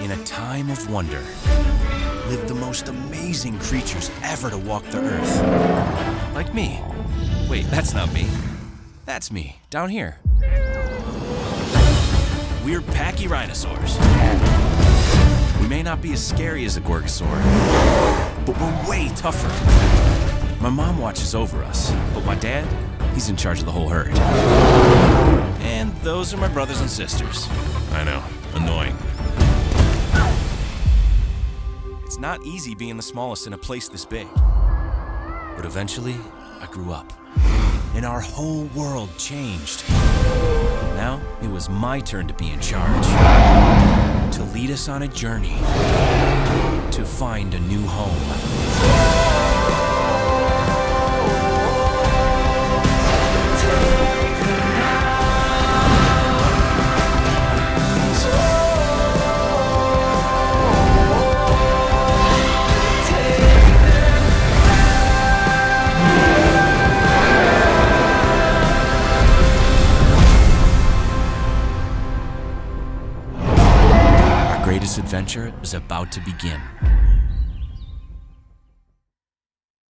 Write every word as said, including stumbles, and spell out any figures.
In a time of wonder, lived the most amazing creatures ever to walk the earth. Like me. Wait, that's not me. That's me, down here. We're pachyrhinosaurs. We may not be as scary as a gorgosaur, but we're way tougher. My mom watches over us, but my dad, he's in charge of the whole herd. And those are my brothers and sisters. I know, annoying. It's not easy being the smallest in a place this big. But eventually, I grew up, and our whole world changed. Now, it was my turn to be in charge, to lead us on a journey, to find a new home. Greatest adventure is about to begin.